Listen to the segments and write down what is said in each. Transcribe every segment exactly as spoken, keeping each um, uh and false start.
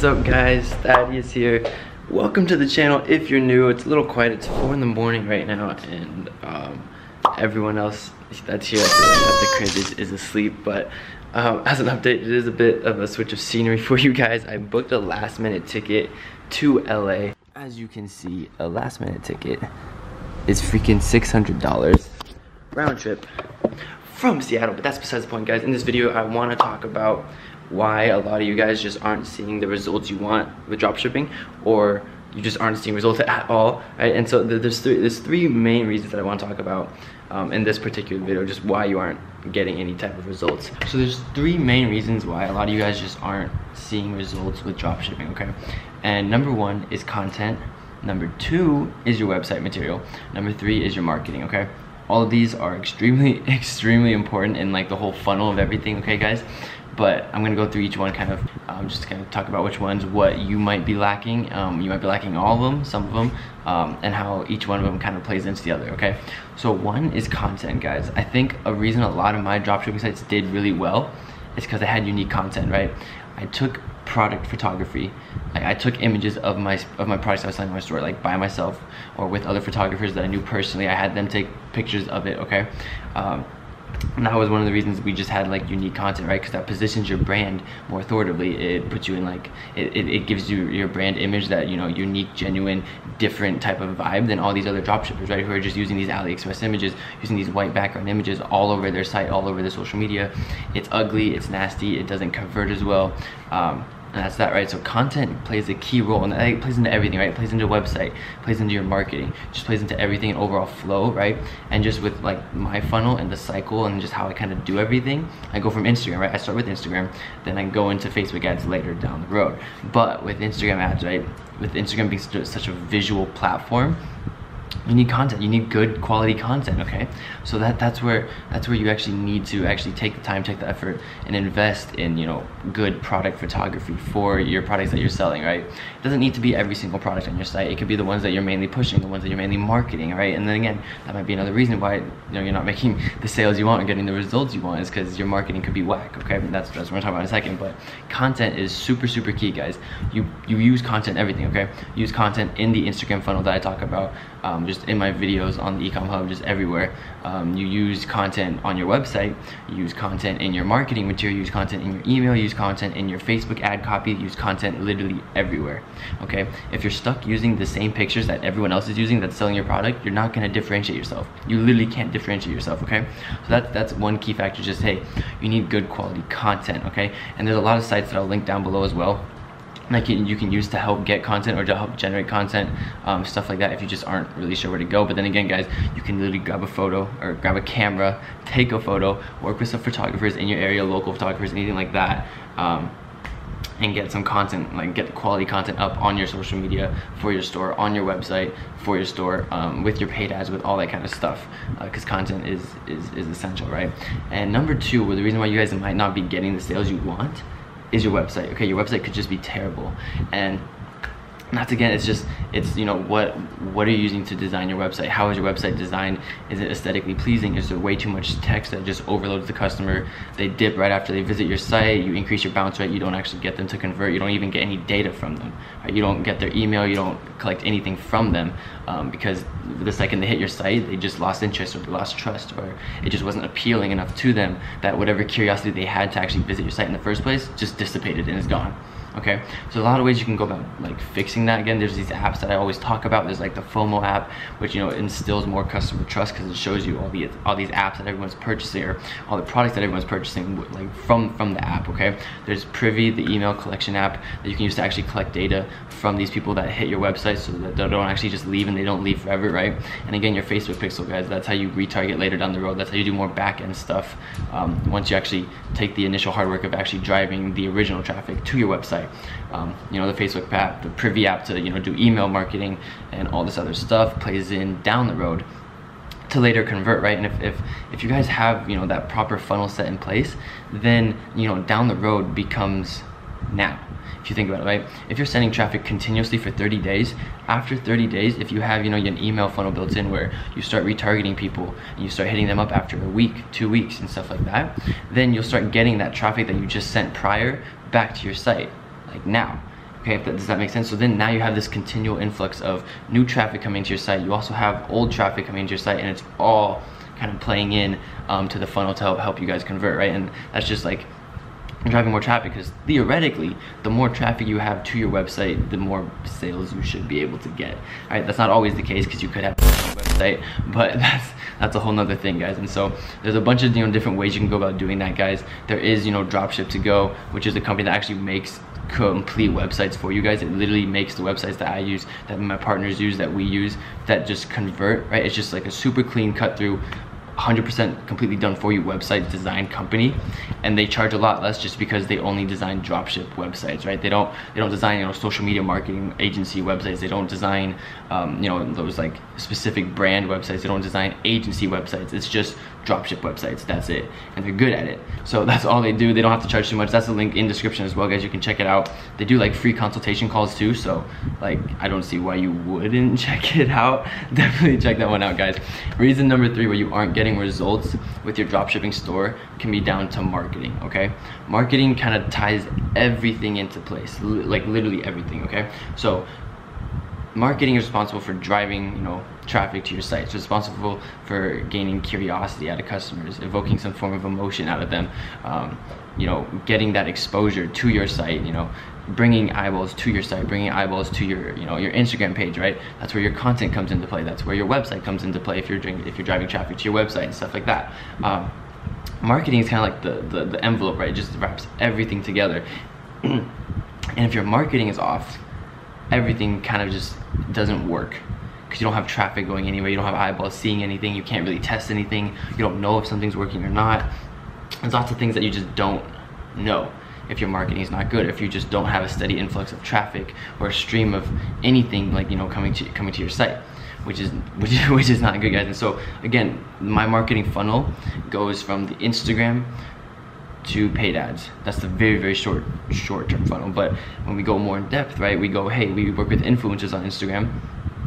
What's up guys, Thaddeus here. Welcome to the channel if you're new. It's a little quiet, it's four in the morning right now, and um, everyone else that's here at the crib is, is asleep, but um, as an update, it is a bit of a switch of scenery for you guys. I booked a last minute ticket to L A. As you can see, a last minute ticket is freaking six hundred dollars round trip from Seattle, but that's besides the point guys. In this video, I wanna talk about why a lot of you guys just aren't seeing the results you want with dropshipping, or you just aren't seeing results at all, right? And so there's three, there's three main reasons that I want to talk about um, in this particular video, just why you aren't getting any type of results. So there's three main reasons why a lot of you guys just aren't seeing results with dropshipping, okay? And number one is content, number two is your website material, number three is your marketing, okay? All of these are extremely, extremely important in like the whole funnel of everything, okay guys? But I'm gonna go through each one, kind of um, just kind of talk about which ones, what you might be lacking. Um, you might be lacking all of them, some of them, um, and how each one of them kind of plays into the other, okay? So one is content, guys. I think a reason a lot of my dropshipping sites did really well is because I had unique content, right? I took product photography. Like I took images of my of my products I was selling in my store, like by myself or with other photographers that I knew personally. I had them take pictures of it, okay? Um, And that was one of the reasons we just had like unique content, right? Because that positions your brand more authoritatively. It puts you in like, it, it, it gives you your brand image, that, you know, unique, genuine, different type of vibe than all these other dropshippers, right? Who are just using these AliExpress images, using these white background images all over their site, all over their social media. It's ugly, it's nasty, it doesn't convert as well. Um, And that's that, right? So content plays a key role, and it plays into everything, right? It plays into your website, plays into your marketing, just plays into everything and overall flow, right? And just with like my funnel and the cycle and just how I kind of do everything, I go from Instagram, right? I start with Instagram, then I go into Facebook ads later down the road. But with Instagram ads, right? With Instagram being such a visual platform, you need content, you need good quality content, okay? So that that's where that's where you actually need to actually take the time, take the effort, and invest in, you know, good product photography for your products that you're selling, right? It doesn't need to be every single product on your site. It could be the ones that you're mainly pushing, the ones that you're mainly marketing, right? And then again, that might be another reason why, you know, you're not making the sales you want or getting the results you want, is because your marketing could be whack, okay? That's, that's what we're gonna talk about in a second. But content is super, super key, guys. You you use content in everything, okay? Use content in the Instagram funnel that I talk about. Um, Just in my videos on the Ecom Hub, just everywhere. Um, you use content on your website, you use content in your marketing material, use content in your email, use content in your Facebook ad copy, use content literally everywhere, okay? If you're stuck using the same pictures that everyone else is using that's selling your product, you're not gonna differentiate yourself. You literally can't differentiate yourself, okay? So that's, that's one key factor, just hey, you need good quality content, okay? And there's a lot of sites that I'll link down below as well, like you can use to help get content or to help generate content, um, stuff like that if you just aren't really sure where to go. But then again guys, you can literally grab a photo or grab a camera, take a photo, work with some photographers in your area, local photographers, anything like that, um, and get some content, like get quality content up on your social media, for your store, on your website, for your store, um, with your paid ads, with all that kind of stuff, because uh, content is, is, is essential, right? And number two, well, the reason why you guys might not be getting the sales you want is your website, okay? Your website could just be terrible, and that's again, it's just, it's, you know, what what are you using to design your website? How is your website designed? Is it aesthetically pleasing? Is there way too much text that just overloads the customer? They dip right after they visit your site. You increase your bounce rate, you don't actually get them to convert, you don't even get any data from them, right? You don't get their email, you don't collect anything from them, um, because the second they hit your site, they just lost interest, or they lost trust, or it just wasn't appealing enough to them, that whatever curiosity they had to actually visit your site in the first place just dissipated and is gone. Okay, so a lot of ways you can go about like fixing that. Again, there's these apps that I always talk about. There's like the FOMO app, which, you know, instills more customer trust because it shows you all the all these apps that everyone's purchasing, or all the products that everyone's purchasing, like from from the app. Okay, there's Privy, the email collection app that you can use to actually collect data from these people that hit your website, so that they don't actually just leave, and they don't leave forever, right? And again, your Facebook Pixel, guys. That's how you retarget later down the road. That's how you do more back end stuff, um, once you actually take the initial hard work of actually driving the original traffic to your website. Um, you know, the Facebook app, the Privy app to, you know, do email marketing and all this other stuff plays in down the road to later convert, right? And if, if, if you guys have, you know, that proper funnel set in place, then, you know, down the road becomes now. If you think about it, right? If you're sending traffic continuously for thirty days, after thirty days, if you have, you know, an email funnel built in where you start retargeting people and you start hitting them up after a week, two weeks and stuff like that, then you'll start getting that traffic that you just sent prior back to your site, like now. Okay, if that, does that make sense? So then now you have this continual influx of new traffic coming to your site. You also have old traffic coming to your site, and it's all kind of playing in um, to the funnel to help, help you guys convert, right? And that's just like driving more traffic, because theoretically, the more traffic you have to your website, the more sales you should be able to get. All right, that's not always the case, because you could have a website, but that's that's a whole nother thing, guys. And so there's a bunch of, you know, different ways you can go about doing that, guys. There is, you know, Dropship to Go, which is a company that actually makes complete websites for you guys. It literally makes the websites that I use, that my partners use, that we use, that just convert, right? It's just like a super clean, cut through, one hundred percent completely done for you website design company, and they charge a lot less just because they only design dropship websites, right? They don't they don't design, you know, social media marketing agency websites. They don't design um, you know, those like specific brand websites. They don't design agency websites. It's just dropship websites. That's it, and they're good at it. So that's all they do. They don't have to charge too much. That's the link in description as well, guys. You can check it out. They do like free consultation calls too. So like I don't see why you wouldn't check it out. Definitely check that one out, guys. Reason number three where you aren't getting results with your dropshipping store can be down to marketing. Okay, marketing kind of ties everything into place, like literally everything. Okay, so marketing is responsible for driving, you know, traffic to your site. It's responsible for gaining curiosity out of customers, evoking some form of emotion out of them, um, you know, getting that exposure to your site, you know, bringing eyeballs to your site, bringing eyeballs to your, you know, your Instagram page, right? That's where your content comes into play. That's where your website comes into play if you're doing, if you're driving traffic to your website and stuff like that. Um, marketing is kind of like the, the, the envelope, right? It just wraps everything together. And if your marketing is off, everything kind of just doesn't work, because you don't have traffic going anywhere. You don't have eyeballs seeing anything. You can't really test anything. You don't know if something's working or not. There's lots of things that you just don't know if your marketing is not good, if you just don't have a steady influx of traffic or a stream of anything, like, you know, coming to coming to your site, which is which, which is not good, guys. And so again, my marketing funnel goes from the Instagram to paid ads. That's the very very short short term funnel. But when we go more in depth, right, we go, hey, we work with influencers on Instagram.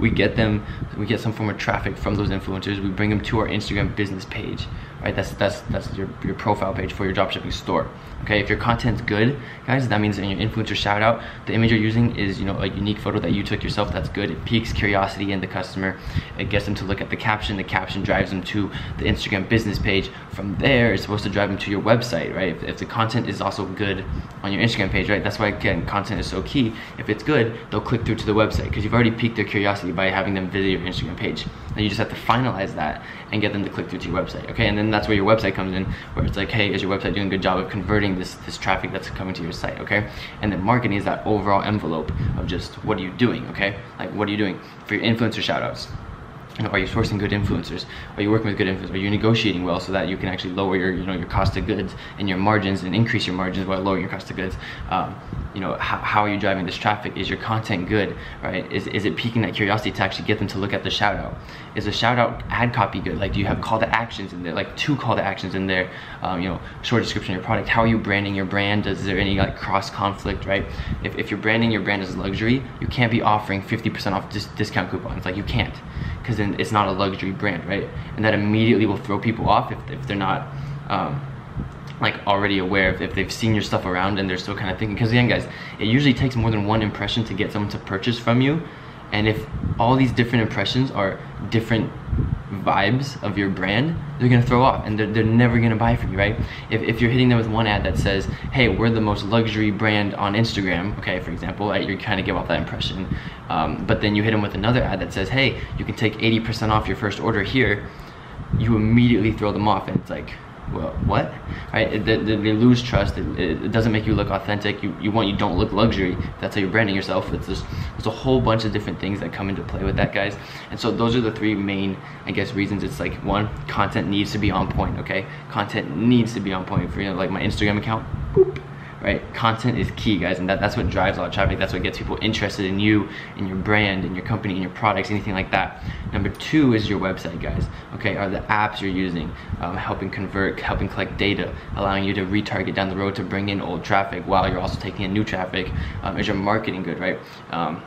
We get them, we get some form of traffic from those influencers. We bring them to our Instagram business page, right? That's that's that's your, your profile page for your dropshipping store. Okay, if your content's good, guys, that means in your influencer shout out, the image you're using is, you know, a unique photo that you took yourself. That's good. It piques curiosity in the customer. It gets them to look at the caption. The caption drives them to the Instagram business page. From there, it's supposed to drive them to your website, right? If, if the content is also good on your Instagram page, right? That's why, again, content is so key. If it's good, they'll click through to the website, because you've already piqued their curiosity by having them visit your Instagram page. And you just have to finalize that and get them to click through to your website. Okay, and then that's where your website comes in, where it's like, hey, is your website doing a good job of converting this this traffic that's coming to your site? Okay, and then marketing is that overall envelope of just what are you doing? Okay, like what are you doing for your influencer shout outs? You know, are you sourcing good influencers? Are you working with good influencers? Are you negotiating well so that you can actually lower your, you know, your cost of goods and your margins, and increase your margins while lowering your cost of goods? Um, you know, how, how are you driving this traffic? Is your content good, right? Is, is it piquing that curiosity to actually get them to look at the shout out? Is the shout out ad copy good? Like, do you have call to actions in there? Like two call to actions in there, um, you know, short description of your product. How are you branding your brand? Is there any like cross conflict, right? If, if you're branding your brand as luxury, you can't be offering fifty percent off dis discount coupons. Like you can't, because then it's not a luxury brand, right? And that immediately will throw people off if, if they're not um, like already aware, if, if they've seen your stuff around and they're still kind of thinking. Because again, guys, it usually takes more than one impression to get someone to purchase from you. And if all these different impressions are different vibes of your brand, they're gonna throw off, and they're, they're never gonna buy from you, right? If, if you're hitting them with one ad that says, hey, we're the most luxury brand on Instagram, okay, for example, right, you kind of give off that impression. Um, but then you hit them with another ad that says, hey, you can take eighty percent off your first order here, you immediately throw them off, and it's like, well, what? Right? It, they, they lose trust. It, it doesn't make you look authentic. You, you want, you don't look luxury. That's how you're branding yourself. It's just, there's a whole bunch of different things that come into play with that, guys. And so those are the three main, I guess, reasons. It's like, one, content needs to be on point. Okay, content needs to be on point. For, you know, like my Instagram account, boop, right? Content is key, guys, and that, that's what drives a lot of traffic. That's what gets people interested in you, in your brand, in your company, in your products, anything like that. Number two is your website, guys. Okay, are the apps you're using um, helping convert, helping collect data, allowing you to retarget down the road to bring in old traffic while you're also taking in new traffic? Um, is your marketing good, right? Um,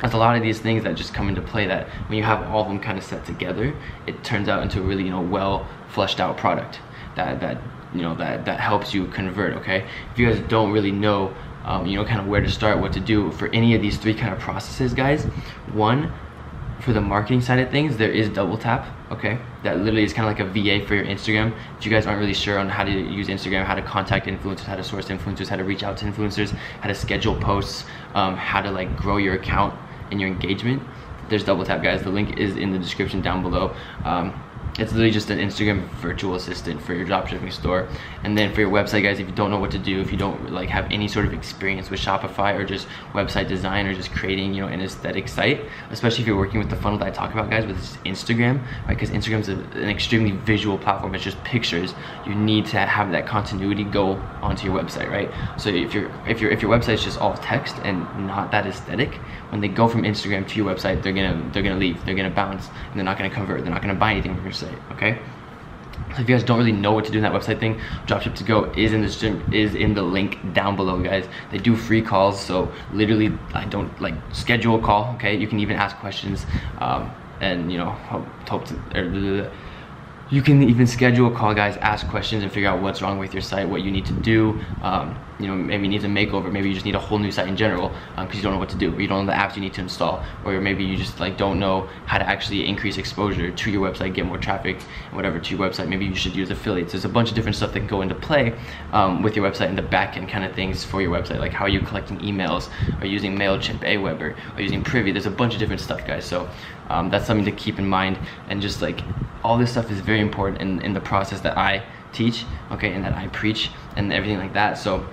There's a lot of these things that just come into play that when you have all of them kind of set together, it turns out into a really, you know, well fleshed out product that, that you know, that, that helps you convert, okay? If you guys don't really know um, you know, kind of where to start, what to do for any of these three kind of processes, guys. One, for the marketing side of things, there is Double Tap, okay? That literally is kind of like a V A for your Instagram. If you guys aren't really sure on how to use Instagram, how to contact influencers, how to source influencers, how to reach out to influencers, how to schedule posts, um, how to like grow your account and your engagement, there's Double Tap, guys. The link is in the description down below. Um, it's literally just an Instagram virtual assistant for your dropshipping store. And then for your website, guys, if you don't know what to do, if you don't like have any sort of experience with Shopify or just website design or just creating, you know, an aesthetic site, especially if you're working with the funnel that I talk about, guys, with Instagram, right? Because Instagram's a, an extremely visual platform. It's just pictures. You need to have that continuity go onto your website, right? So if you're if your if your website's just all text and not that aesthetic, when they go from Instagram to your website, they're gonna they're gonna leave. They're gonna bounce, and they're not gonna convert. They're not gonna buy anything from your site, okay? So if you guys don't really know what to do in that website thing, Dropship to go is in the is in the link down below, guys. They do free calls, so literally, I don't like schedule a call, okay? You can even ask questions, um, and you know, hope, hope to. Er, You can even schedule a call, guys, ask questions and figure out what's wrong with your site, what you need to do. Um, you know, maybe you need a makeover, maybe you just need a whole new site in general because um, you don't know what to do, or you don't know the apps you need to install, or maybe you just like don't know how to actually increase exposure to your website, get more traffic, whatever, to your website. Maybe you should use affiliates. There's a bunch of different stuff that can go into play um, with your website and the back-end kind of things for your website, like how are you collecting emails, or using MailChimp, Aweber, or using Privy. There's a bunch of different stuff, guys, so um, that's something to keep in mind. And just like, all this stuff is very important in, in the process that I teach, okay, and that I preach and everything like that. So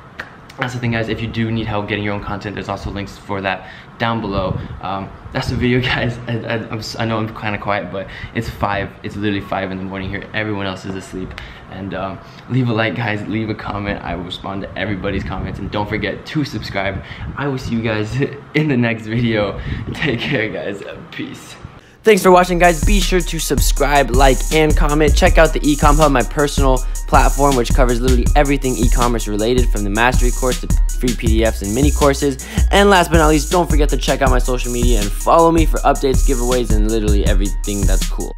that's the thing, guys. If you do need help getting your own content, there's also links for that down below. Um, that's the video, guys. I, I, I'm, I know I'm kind of quiet, but it's five. It's literally five in the morning here. Everyone else is asleep. And um, leave a like, guys. Leave a comment. I will respond to everybody's comments. And don't forget to subscribe. I will see you guys in the next video. Take care, guys. Peace. Thanks for watching, guys. Be sure to subscribe, like, and comment. Check out the Ecom Hub, my personal platform, which covers literally everything e-commerce related, from the mastery course to free P D Fs and mini courses. And last but not least, don't forget to check out my social media and follow me for updates, giveaways, and literally everything that's cool.